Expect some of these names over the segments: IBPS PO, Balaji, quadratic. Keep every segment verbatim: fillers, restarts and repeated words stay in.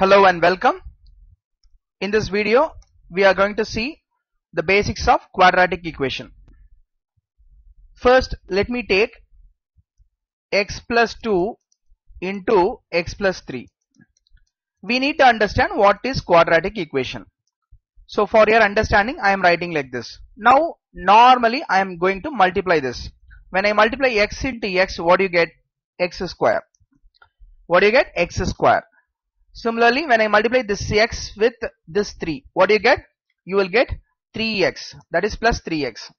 Hello and welcome. In this video we are going to see the basics of quadratic equation. First let me take x plus two into x plus three. We need to understand what is quadratic equation. So for your understanding I am writing like this. Now normally I am going to multiply this. When I multiply x into x, what do you get? X square. What do you get? X square. Similarly, when I multiply this x with this three, what do you get? You will get three x, that is plus three x.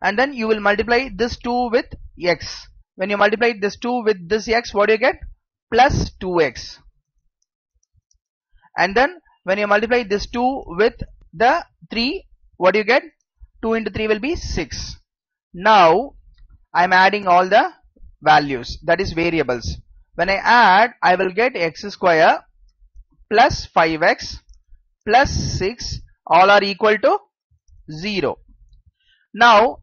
And then you will multiply this two with x. When you multiply this two with this x, what do you get? Plus two x. And then when you multiply this two with the three, what do you get? two into three will be six. Now I am adding all the values, that is variables. When I add, I will get x square plus five x plus six, all are equal to zero. Now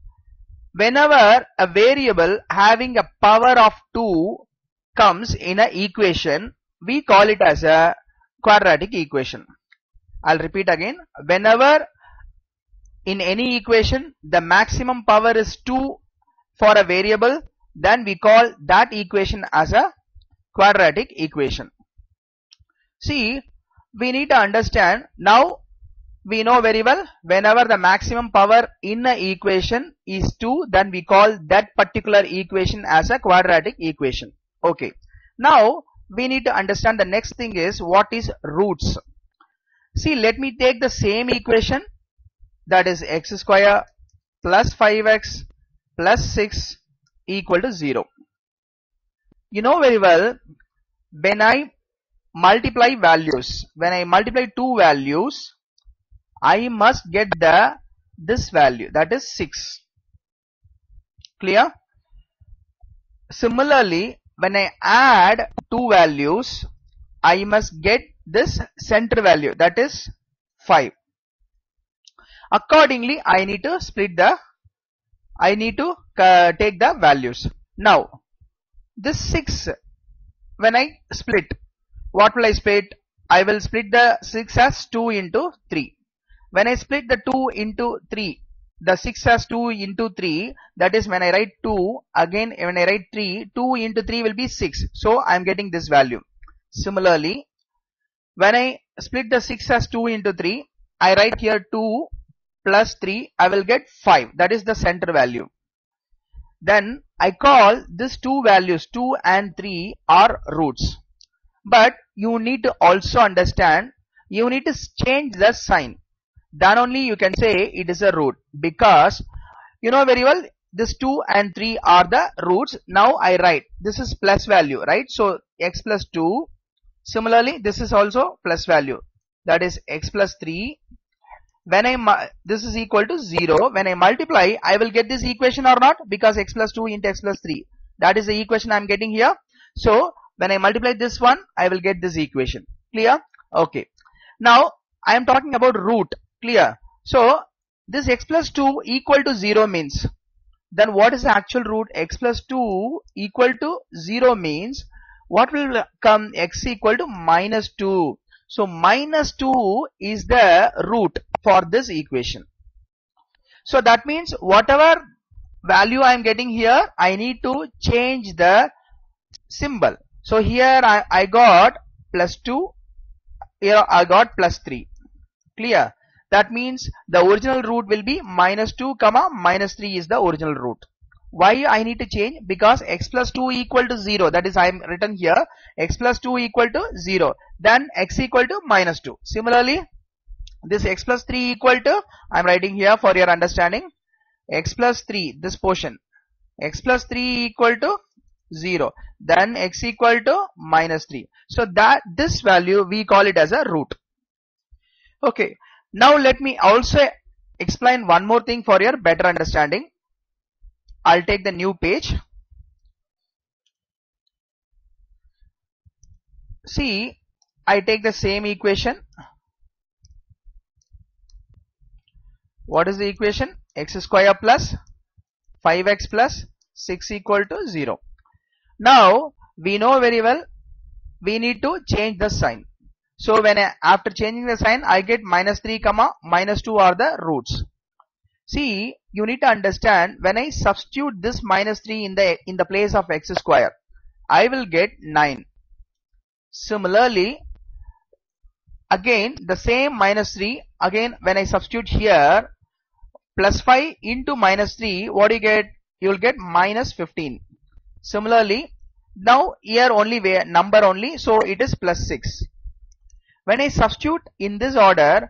whenever a variable having a power of two comes in an equation, we call it as a quadratic equation. I'll repeat again. Whenever in any equation the maximum power is two for a variable, then we call that equation as a quadratic equation. See, we need to understand, now we know very well, whenever the maximum power in an equation is two, then we call that particular equation as a quadratic equation. Okay, now we need to understand the next thing is what is roots. See, let me take the same equation, that is x square plus five x plus six equal to zero. You know very well, when I multiply values, when I multiply two values, I must get the this value, that is six. Clear? Similarly, when I add two values, I must get this center value, that is five. Accordingly, I need to split the, I need to uh, take the values. Now this six, when I split, what will I split? I will split the six as two into three. When I split the two into three, the six as two into three, that is when I write two, again when I write three, two into three will be six. So I am getting this value. Similarly, when I split the six as two into three, I write here two plus three, I will get five, that is the center value. Then I call these two values, two and three, are roots. But you need to also understand, you need to change the sign. Then only you can say it is a root, because you know very well, this two and three are the roots. Now I write, this is plus value, right? So x plus two, similarly this is also plus value, that is x plus three. When I, this is equal to zero, when I multiply, I will get this equation or not, because x plus two into x plus three, that is the equation I am getting here. So when I multiply this one, I will get this equation. Clear? Okay. Now I am talking about root. Clear? So this x plus two equal to zero means, then what is the actual root? X plus two equal to zero means, what will come? X equal to minus two. So minus two is the root for this equation. So that means whatever value I am getting here, I need to change the symbol. So here I, I got plus two, here I got plus three. Clear? That means the original root will be minus two comma minus three is the original root. Why I need to change? Because x plus two equal to zero, that is I am written here x plus two equal to zero, then x equal to minus two. Similarly, this x plus three equal to, I am writing here for your understanding, x plus three, this portion, x plus three equal to zero, then x equal to minus three. So that this value we call it as a root. Okay, now let me also explain one more thing for your better understanding. I'll take the new page. See, I take the same equation. What is the equation? X square plus five x plus six equal to zero. Now we know very well, we need to change the sign. So when I, after changing the sign, I get minus three comma minus two are the roots. See, you need to understand, when I substitute this minus three in the in the place of x square, I will get nine. Similarly, again the same minus three, again when I substitute here, plus five into minus three, what do you get? You will get minus fifteen. Similarly, now here only way number only, so it is plus six. When I substitute in this order,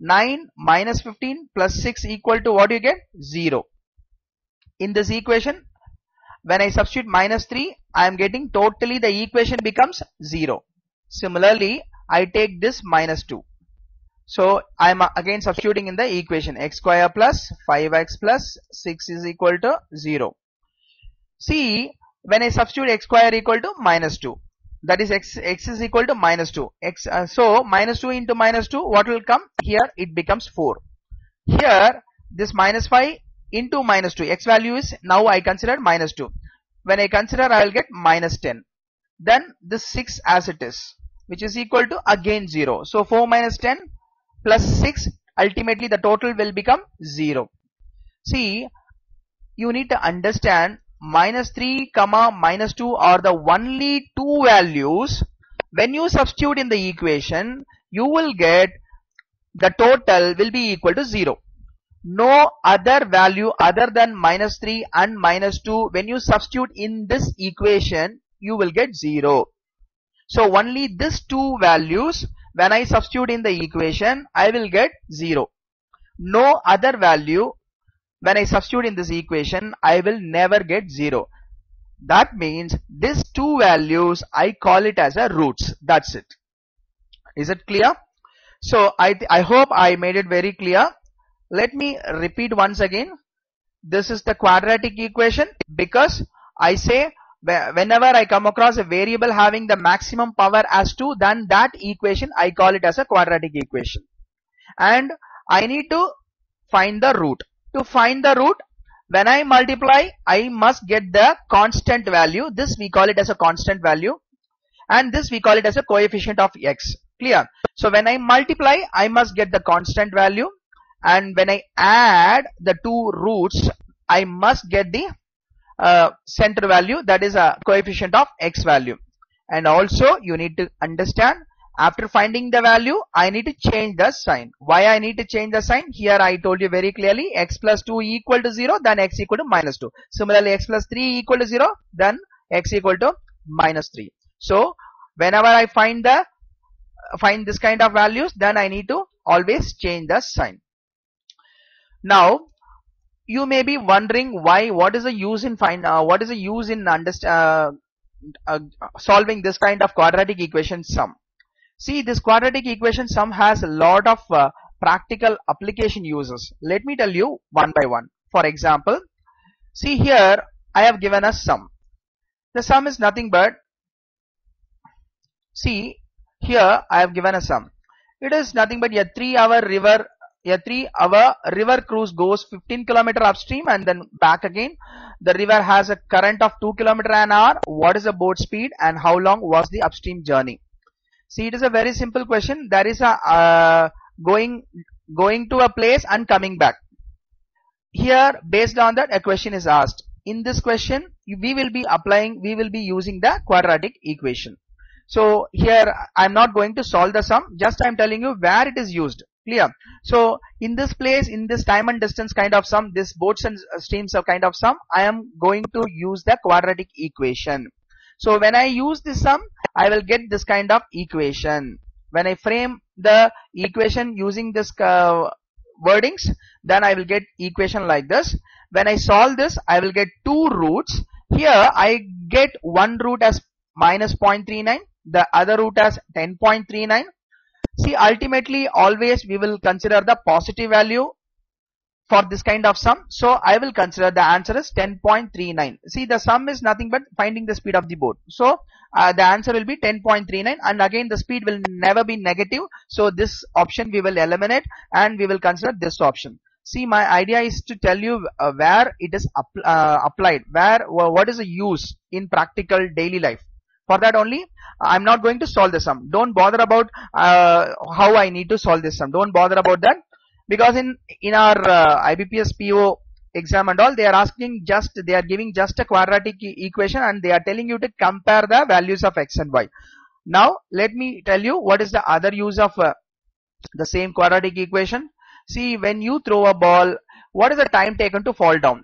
nine minus fifteen plus six equal to what do you get? zero. In this equation, when I substitute minus three, I am getting totally the equation becomes zero. Similarly, I take this minus two. So I am again substituting in the equation, x square plus five x plus six is equal to zero. See, when I substitute x square equal to minus two, that is x, x is equal to minus two. X, uh, so minus two into minus two, what will come? Here it becomes four. Here this minus five into minus two, x value is now I consider minus two. When I consider, I will get minus ten. Then this six as it is, which is equal to again zero. So four minus ten plus six, ultimately the total will become zero. See, you need to understand, minus three comma minus two are the only two values. When you substitute in the equation, you will get the total will be equal to zero. No other value other than minus three and minus two, when you substitute in this equation, you will get zero. So only these two values, when I substitute in the equation, I will get zero. No other value, when I substitute in this equation, I will never get zero. That means these two values, I call it as a roots. That's it. Is it clear? So I, I hope I made it very clear. Let me repeat once again. This is the quadratic equation, because I say whenever I come across a variable having the maximum power as two, then that equation I call it as a quadratic equation. And I need to find the root. To find the root, when I multiply, I must get the constant value. This we call it as a constant value, and this we call it as a coefficient of x. Clear? So when I multiply, I must get the constant value, and when I add the two roots, I must get the uh, center value, that is a coefficient of x value. And also you need to understand, after finding the value, I need to change the sign. Why I need to change the sign? Here I told you very clearly, x plus two equal to zero, then x equal to minus two. Similarly, x plus three equal to zero, then x equal to minus three. So whenever I find the find this kind of values, then I need to always change the sign. Now you may be wondering, why, what is the use in find uh, what is the use in understand uh, uh, solving this kind of quadratic equation sum? See, this quadratic equation sum has a lot of uh, practical application uses. Let me tell you one by one. For example, see here I have given a sum. The sum is nothing but, see here I have given a sum. It is nothing but a three hour river, a three hour river cruise goes fifteen kilometers upstream and then back again. The river has a current of two kilometers an hour. What is the boat speed and how long was the upstream journey? See, it is a very simple question. There is a uh, going going to a place and coming back. Here, based on that, a question is asked. In this question, we will be applying, we will be using the quadratic equation. So here I am not going to solve the sum, just I am telling you where it is used. Clear? So in this place, in this time and distance kind of sum, this boats and streams of kind of sum, I am going to use the quadratic equation. So when I use this sum, I will get this kind of equation. When I frame the equation using this uh, wordings, then I will get equation like this. When I solve this, I will get two roots. Here I get one root as minus zero point three nine, the other root as ten point three nine. See, ultimately always we will consider the positive value for this kind of sum. So I will consider the answer is ten point three nine. See, the sum is nothing but finding the speed of the boat. So uh, the answer will be ten point three nine, and again the speed will never be negative. So this option we will eliminate and we will consider this option. See, my idea is to tell you uh, where it is up, uh, applied, where what is the use in practical daily life. For that only I am not going to solve the sum. Don't bother about uh, how I need to solve this sum. Don't bother about that, because in in our uh, I B P S P O exam and all, they are asking just, they are giving just a quadratic e equation and they are telling you to compare the values of x and y. Now let me tell you what is the other use of uh, the same quadratic equation. See, when you throw a ball, what is the time taken to fall down?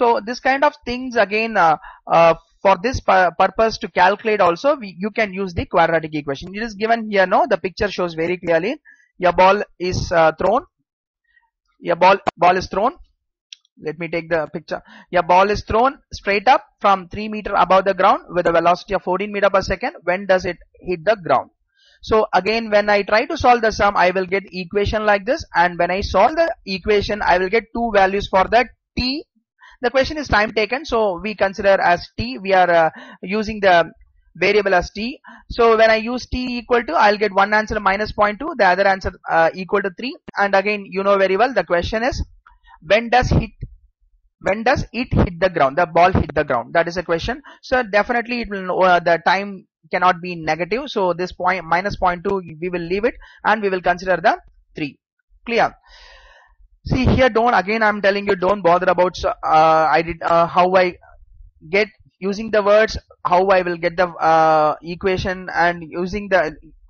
So this kind of things again, uh, uh, for this pu purpose to calculate also, we, you can use the quadratic equation. It is given here. No, the picture shows very clearly. Your ball is uh, thrown. Your ball ball is thrown. Let me take the picture. Your ball is thrown straight up from three meter above the ground with a velocity of fourteen meter per second. When does it hit the ground? So again, when I try to solve the sum, I will get equation like this, and when I solve the equation, I will get two values for the t. The question is time taken, so we consider as t. We are uh, using the variable as t. So when I use t equal to, I'll get one answer minus zero point two, the other answer uh, equal to three. And again, you know very well, the question is, when does hit when does it hit the ground? The ball hit the ground. That is a question. So definitely it will uh, the time cannot be negative. So this point minus zero point two we will leave it, and we will consider the three. Clear? See here, don't again. I'm telling you, don't bother about uh, I did uh, how I get using the words, how I will get the uh, equation, and using the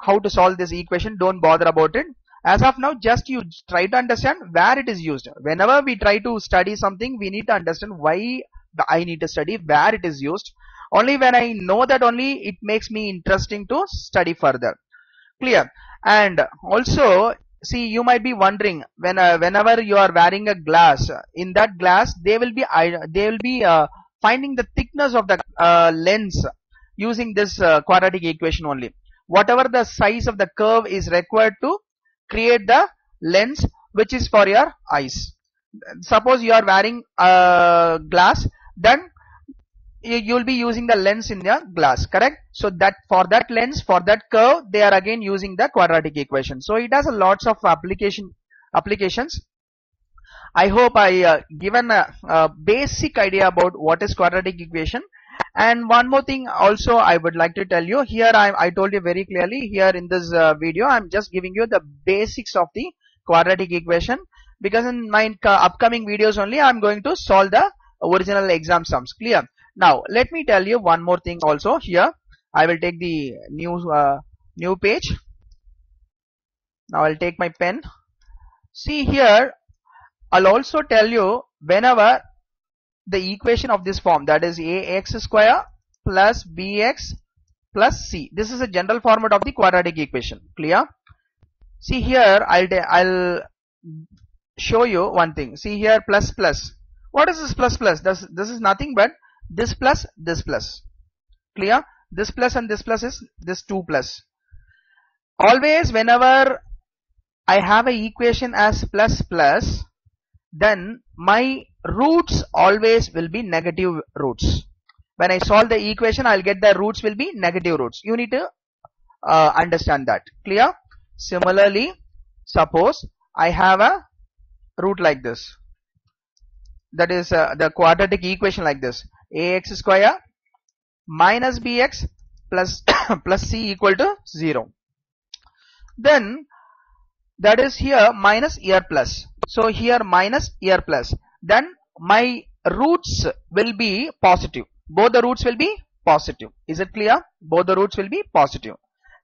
how to solve this equation. Don't bother about it. As of now, just you try to understand where it is used. Whenever we try to study something, we need to understand why I need to study, where it is used. Only when I know that, only it makes me interesting to study further. Clear? And also, see, you might be wondering, when uh, whenever you are wearing a glass, in that glass they will be they will be uh, finding the thickness of the uh, lens using this uh, quadratic equation only. Whatever the size of the curve is required to create the lens which is for your eyes. Suppose you are wearing a glass, then you will be using the lens in your glass, correct? So that for that lens, for that curve, they are again using the quadratic equation. So it has a lots of application applications. I hope I uh, given a, a basic idea about what is quadratic equation. And one more thing also I would like to tell you here. I, I told you very clearly here in this uh, video, I am just giving you the basics of the quadratic equation, because in my uh, upcoming videos only I am going to solve the original exam sums. Clear? Now let me tell you one more thing also here. I will take the new uh, new page. Now I'll take my pen. See here, I'll also tell you, whenever the equation of this form, that is ax square plus bx plus c, this is a general format of the quadratic equation. Clear? See here, I'll I'll show you one thing. See here, plus plus. What is this plus plus? This this is nothing but this plus this plus. Clear? This plus and this plus is this two plus. Always whenever I have a equation as plus plus, then my roots always will be negative roots. When I solve the equation, I'll get the roots will be negative roots. You need to uh, understand that. Clear? Similarly, suppose I have a root like this, that is uh, the quadratic equation like this, ax square minus bx plus plus c equal to zero. Then that is here minus here plus. So here minus here plus. Then my roots will be positive. Both the roots will be positive. Is it clear? Both the roots will be positive.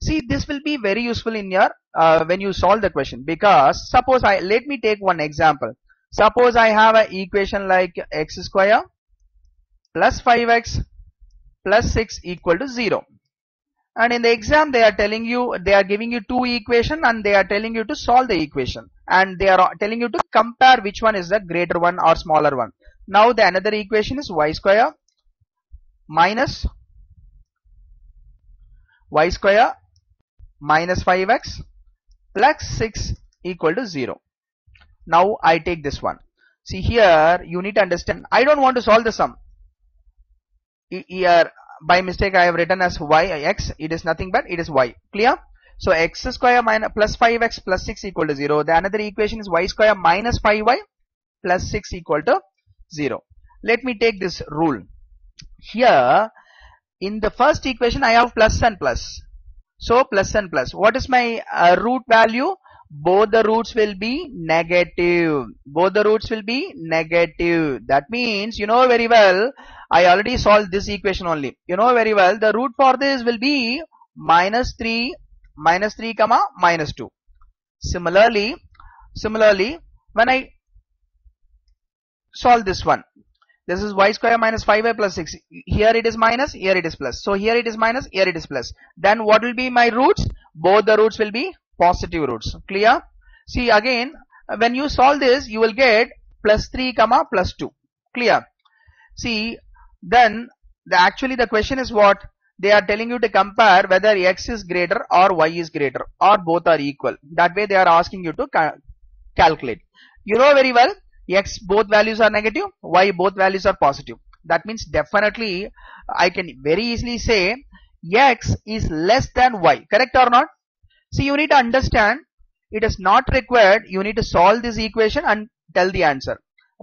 See, this will be very useful in your uh, when you solve the question, because suppose I let me take one example. Suppose I have an equation like x square plus five x plus six equal to zero. And in the exam they are telling you, they are giving you two equations, and they are telling you to solve the equation, and they are telling you to compare which one is the greater one or smaller one. Now the another equation is y square minus y square minus five x plus six equal to zero. Now I take this one. See here, you need to understand, I don't want to solve the sum. Here by mistake I have written as y x. It is nothing but it is y. Clear? So x square minus plus five x plus six equal to zero. The another equation is y square minus five y plus six equal to zero. Let me take this rule. Here in the first equation I have plus and plus. So plus and plus. What is my uh, root value? Both the roots will be negative. Both the roots will be negative. That means, you know very well, I already solved this equation only. You know very well, the root for this will be minus three, minus three comma minus two. Similarly, similarly, when I solve this one, this is y square minus five y plus six. Here it is minus, here it is plus. So here it is minus, here it is plus. Then what will be my roots? Both the roots will be positive roots. Clear? See, again, when you solve this, you will get plus three comma plus two. Clear? See, then the actually the question is what? They are telling you to compare whether x is greater or y is greater, or both are equal. That way they are asking you to cal calculate. You know very well, x both values are negative, y both values are positive. That means definitely I can very easily say x is less than y. Correct or not? See, you need to understand, it is not required, you need to solve this equation and tell the answer.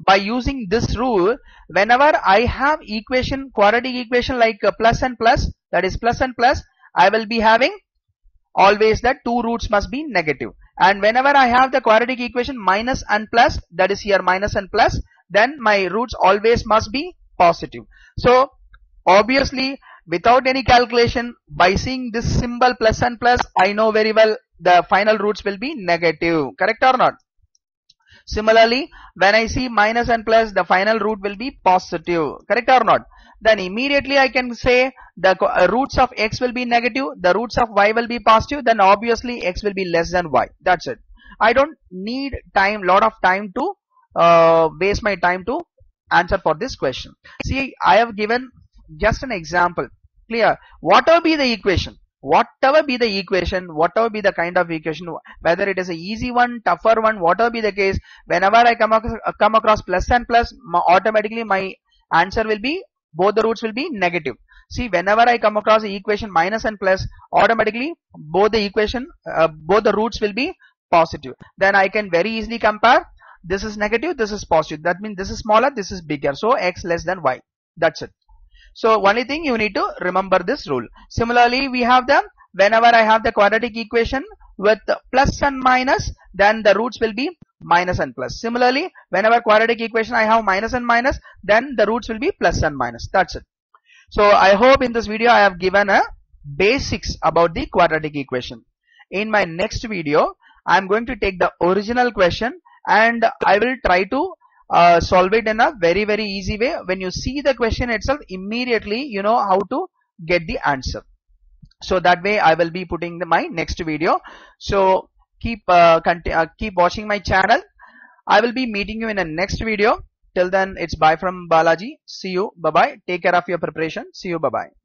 By using this rule, whenever I have equation, quadratic equation like plus and plus, that is plus and plus, I will be having always that two roots must be negative. And whenever I have the quadratic equation minus and plus, that is here minus and plus, then my roots always must be positive. So obviously, without any calculation, by seeing this symbol plus and plus, I know very well the final roots will be negative. Correct or not? Similarly, when I see minus and plus, the final root will be positive. Correct or not? Then immediately I can say the roots of x will be negative, the roots of y will be positive, then obviously x will be less than y. That's it. I don't need time, lot of time to uh, waste my time to answer for this question. See, I have given just an example. Clear? Whatever be the equation, whatever be the equation, whatever be the kind of equation, whether it is an easy one, tougher one, whatever be the case, whenever I come across, come across plus and plus, automatically my answer will be, both the roots will be negative. See, whenever I come across the equation minus and plus, automatically both the equation, uh, both the roots will be positive. Then I can very easily compare, this is negative, this is positive. That means this is smaller, this is bigger. So x less than y. That's it. So only thing you need to remember this rule. Similarly, we have the, whenever I have the quadratic equation with plus and minus, then the roots will be minus and plus. Similarly, whenever quadratic equation I have minus and minus, then the roots will be plus and minus. That's it. So I hope in this video I have given a basics about the quadratic equation. In my next video, I am going to take the original question and I will try to Uh, solve it in a very very easy way. When you see the question itself, immediately you know how to get the answer. So that way I will be putting the, my next video. So keep uh, uh, keep watching my channel. I will be meeting you in the next video. Till then, it's bye from Balaji. See you, bye bye. Take care of your preparation. See you, bye bye.